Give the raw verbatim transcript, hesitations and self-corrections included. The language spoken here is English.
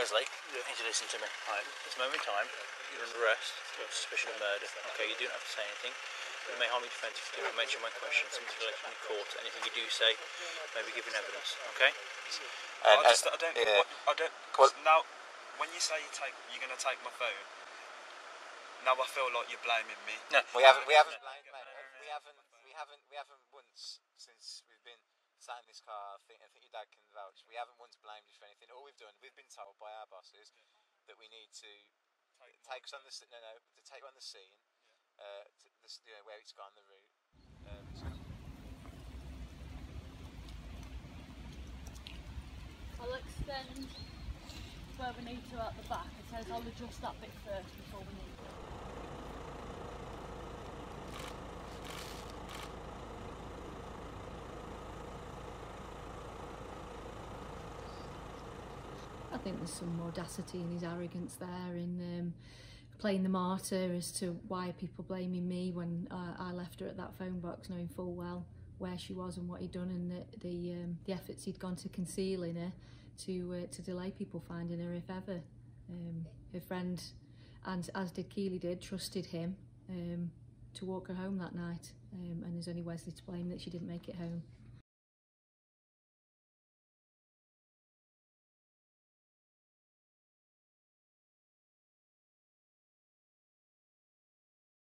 Wesley, yeah. I need to listen to me. Right, this moment in time, you're under arrest for suspicion of murder. Okay, you don't have to say anything. It may harm your defence if you don't mention my questions until it's in court. Anything you do say may be given evidence. Okay? And I, just, I don't. Yeah. I don't. Cause now, when you say you take, you're going to take my phone. Now I feel like you're blaming me. No, we haven't. We haven't blamed. Mate. We haven't. We haven't. We haven't once since we've been sat in this car. I think, I think your dad can vouch. We haven't once blamed you for anything. All we've done, we've been told by our bosses that we need to take us on the no, no, to take on the scene. Uh, to this, you know, where it's gone, the route. Um, I'll extend where we need to at the back. It says I'll adjust that bit first before we need to. I think there's some audacity in his arrogance there in um, playing the martyr as to why people blaming me when uh, I left her at that phone box, knowing full well where she was and what he'd done, and the the, um, the efforts he'd gone to concealing her to uh, to delay people finding her, if ever. Um, her friend, and as did Keeley, did trusted him um, to walk her home that night, um, and there's only Wesley to blame that she didn't make it home.